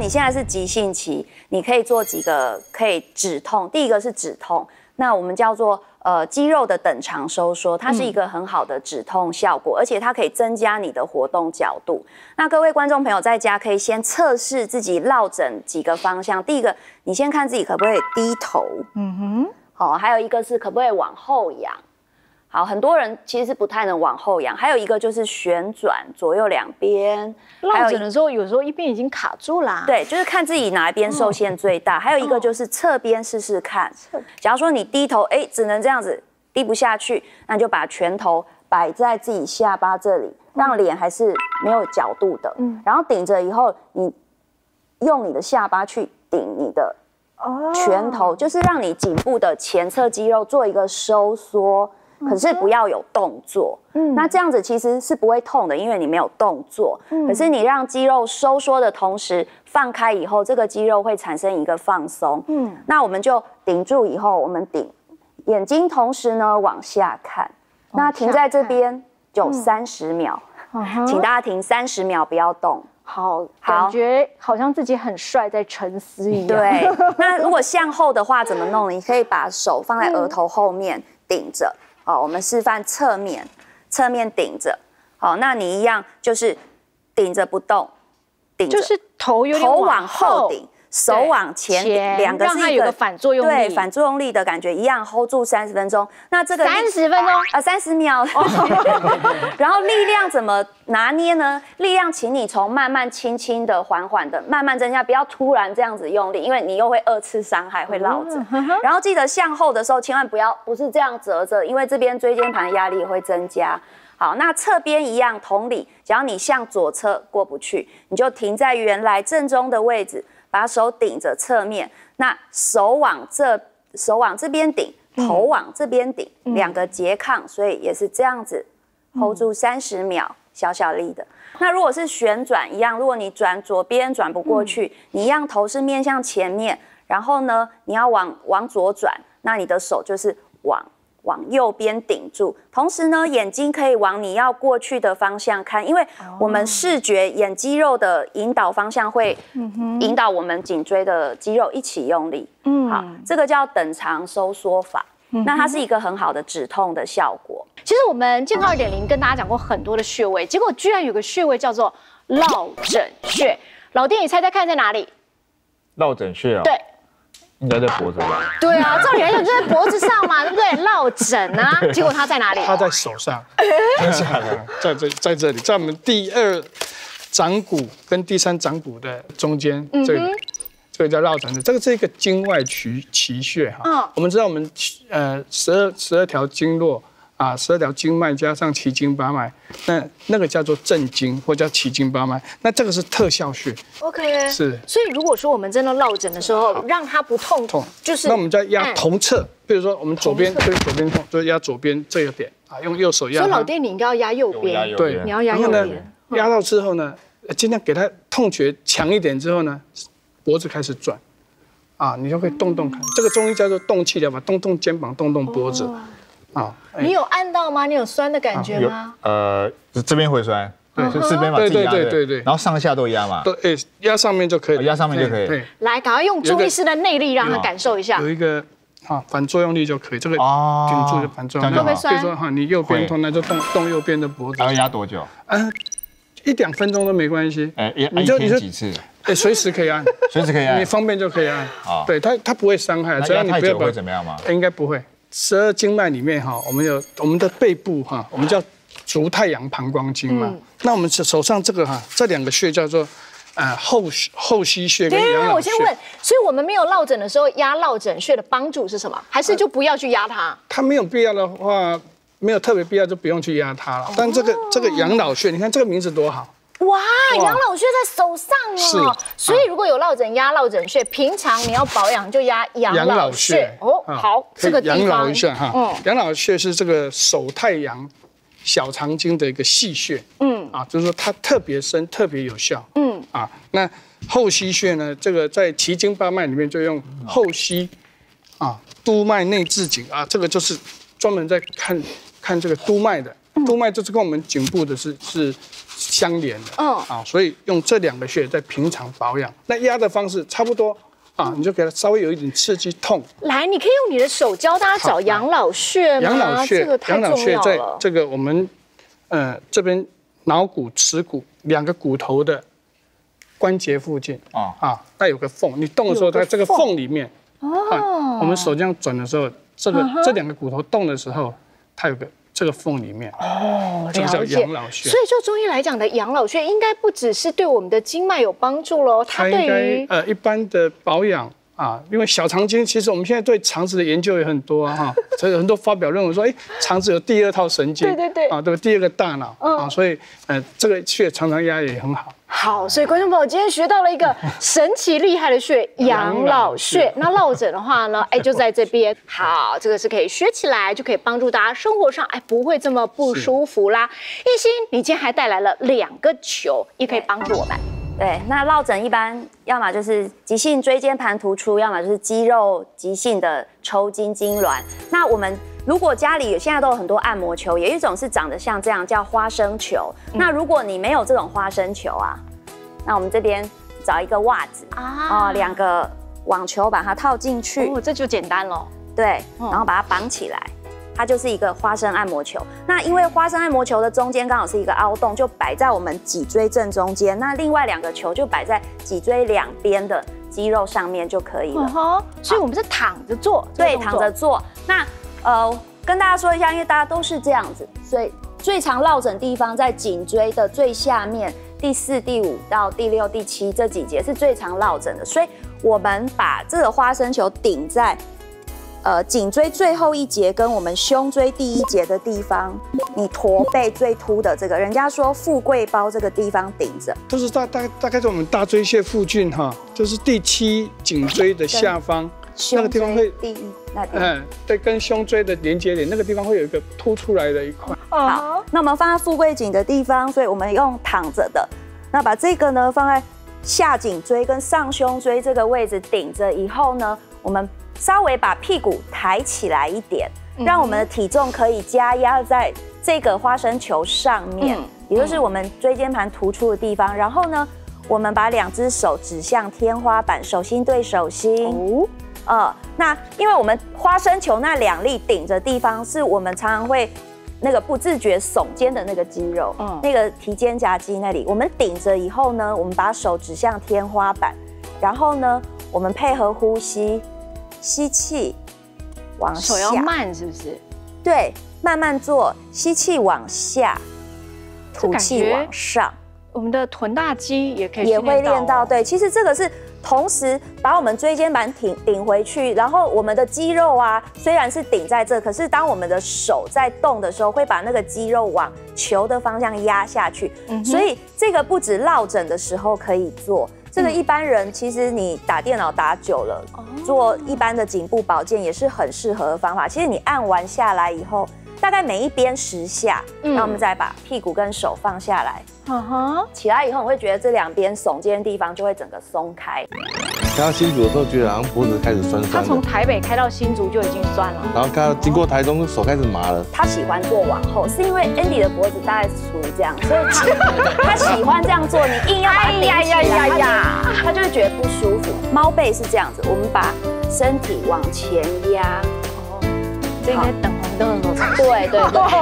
你现在是急性期，你可以做几个可以止痛。第一个是止痛，那我们叫做肌肉的等长收缩，它是一个很好的止痛效果，而且它可以增加你的活动角度。那各位观众朋友在家可以先测试自己落枕几个方向。第一个，你先看自己可不可以低头，好，还有一个是可不可以往后仰。 好，很多人其实不太能往后仰，还有一个就是旋转左右两边。落枕的时候，有时候一边已经卡住啦。对，就是看自己哪一边受限最大。还有一个就是侧边试试看。假如说你低头，哎，只能这样子，低不下去，那就把拳头摆在自己下巴这里，让脸还是没有角度的。然后顶着以后，你用你的下巴去顶你的拳头，就是让你颈部的前侧肌肉做一个收缩。 可是不要有动作，那这样子其实是不会痛的，因为你没有动作。可是你让肌肉收缩的同时放开以后，这个肌肉会产生一个放松。那我们就顶住以后，我们顶，眼睛同时呢往下看，那停在这边就30秒，请大家停30秒，不要动。 好，感觉好像自己很帅，在沉思一样。对，那如果向后的话怎么弄？你可以把手放在额头后面顶着。好，我们示范侧面，侧面顶着。好，那你一样就是顶着不动，顶着就是头往后顶，手往前顶，两个是一个反作用力，对，反作用力的感觉一样 ，hold 住30分钟。那这个30分钟啊，30秒。然后力量怎么？ 拿捏呢，力量，请你从慢慢、轻轻的、缓缓的、慢慢增加，不要突然这样子用力，因为你又会2次伤害，会落枕。然后记得向后的时候，千万不是这样折着，因为这边椎间盘压力会增加。好，那侧边一样，同理，只要你向左侧过不去，你就停在原来正中的位置，把手顶着侧面，那手往这边顶，头往这边顶，两个拮抗，所以也是这样子 ，hold 住30秒。 小小力的，那如果是旋转一样，如果你转左边转不过去，你一样头是面向前面，然后呢，你要往左转，那你的手就是往右边顶住，同时呢，眼睛可以往你要过去的方向看，因为我们视觉眼肌肉的引导方向会引导我们颈椎的肌肉一起用力，好，这个叫等长收缩法。 那它是一个很好的止痛的效果。其实我们健康 2.0 跟大家讲过很多的穴位，结果居然有个穴位叫做落枕穴。老弟，你猜猜看在哪里？落枕穴啊？对，应该在脖子吧？对啊，照理来讲就在脖子上嘛，对不对？落枕啊，结果它在哪里？它在手上，在这里，在我们第二掌骨跟第三掌骨的中间这里。这个叫落枕穴，这个是一个经外奇穴哈。我们知道我们十二条经络啊，12条经脉加上奇经八脉，那个叫做正经或叫奇经八脉，那这个是特效穴。OK， 是。所以如果说我们真的落枕的时候，让它不痛，就是那我们就要压同侧，比如说我们左边推左边痛，就压左边这个点啊，用右手压。所以老爹你应该要压右边，对，你要压右边。压到之后呢，尽量给它痛觉强一点之后呢。 脖子开始转，啊，你就可以动看。这个中医叫做动气疗法，动肩膀，动脖子，啊。你有按到吗？你有酸的感觉吗？这边会酸，对，就这边嘛，自己压对。然后上下都压嘛，对，压上面就可以，压上面就可以。来，赶快用中医师的内力让他感受一下。有一个啊反作用力就可以，这个顶住就反作用力。会酸。比如说哈，你右边痛，那就动右边的脖子。还要压多久？1-2分钟都没关系。你就几次？ 哎，随时可以按，随时可以按，你方便就可以按。啊，对它不会伤害，只要你不要会怎么样嘛？应该不会。12经脉里面哈，我们的背部哈，我们叫足太阳膀胱经嘛。那我们手上这个哈，这2个穴叫做后溪穴跟阳我先问，所以我们没有落枕的时候压落枕穴的帮助是什么？还是就不要去压它？它没有必要的话，没有特别必要就不用去压它了。但这个养老穴，你看这个名字多好。 哇，养老穴在手上哦，所以如果有落枕压落枕穴，平常你要保养就压养老穴哦。好，这个养老一下哈，养老穴是这个手太阳小肠经的一个细穴，就是说它特别深，特别有效，那后溪穴呢，这个在奇经八脉里面就用后溪督脉内眦颈这个就是专门在看这个督脉的。督脉这是跟我们颈部的是相连的，啊，所以用这两个穴在平常保养，那压的方式差不多。 啊，你就给它稍微有一点刺激痛。来，你可以用你的手教大家找养老穴吗？养老穴，这个太重要了。养老穴在这个我们，这边脑骨、尺骨两个骨头的关节附近啊啊，带有个缝，你动的时候，在这个缝里面哦，我们手这样转的时候，这两个骨头动的时候，它有个。 这个缝里面哦，这个叫养老穴。所以就中医来讲的养老穴，应该不只是对我们的经脉有帮助喽，它对于一般的保养啊，因为小肠经其实我们现在对肠子的研究也很多哈，所以很多发表论文说，哎，肠子有第二套神经，对对对，啊，对，第二个大脑啊，所以这个穴常常压也很好。 好，所以观众朋友今天学到了一个神奇厉害的穴——养老穴。那落枕的话呢，哎，就在这边。好，这个是可以学起来，就可以帮助大家生活上哎不会这么不舒服啦。懿心，你今天还带来了2个球，也可以帮助我们。对，那落枕一般要么就是急性椎间盘突出，要么就是肌肉急性的抽筋痉挛。那我们。 如果家里现在都有很多按摩球，有一种是长得像这样叫花生球。那如果你没有这种花生球啊，那我们这边找一个袜子啊，哦，2个网球把它套进去，哦，这就简单了。对，然后把它绑起来，它就是一个花生按摩球。那因为花生按摩球的中间刚好是一个凹洞，就摆在我们脊椎正中间。那另外2个球就摆在脊椎两边的肌肉上面就可以了。哦，所以我们是躺着做，对，躺着做。那 跟大家说一下，因为大家都是这样子，所以最常落枕地方在颈椎的最下面，第4、第5到第6、第7这几节是最常落枕的。所以我们把这个花生球顶在颈椎最后一节跟我们胸椎第1节的地方，你驼背最凸的这个，人家说富贵包这个地方顶着，就是大概在我们大椎穴附近哈，就是第7颈椎的下方。 那个地方会，对，跟胸椎的连接点那个地方会有一个凸出来的一块。好，那我们放在富贵颈的地方，所以我们用躺着的，那把这个呢放在下颈椎跟上胸椎这个位置顶着以后呢，我们稍微把屁股抬起来一点，让我们的体重可以加压在这个花生球上面，也就是我们椎间盘突出的地方。然后呢，我们把2只手指向天花板，手心对手心。 那因为我们花生球那2粒顶着地方，是我们常常会那个不自觉耸肩的那个肌肉，那个提肩胛肌那里，我们顶着以后呢，我们把手指向天花板，然后呢，我们配合呼吸，吸气往下，手要慢是不是？对，慢慢做，吸气往下，吐气往上。我们的臀大肌也可以也会练到，对，其实这个是。 同时把我们椎间盘顶回去，然后我们的肌肉啊，虽然是顶在这，可是当我们的手在动的时候，会把那个肌肉往球的方向压下去。所以这个不止落枕的时候可以做，这个一般人其实你打电脑打久了，做一般的颈部保健也是很适合的方法。其实你按完下来以后，大概每一边10下，那我们再把屁股跟手放下来。 起来以后，你会觉得这2边耸肩的地方就会整个松开。开到新竹的时候，觉得好像脖子开始酸酸。他从台北开到新竹就已经酸了，然后开到经过台中，手开始麻了。他喜欢做往后，是因为 Andy 的脖子大概是属于这样，所以他喜欢这样做。你硬要把它顶起来，他就会觉得不舒服。猫背是这样子，我们把身体往前压。这应该等红灯了。对对对。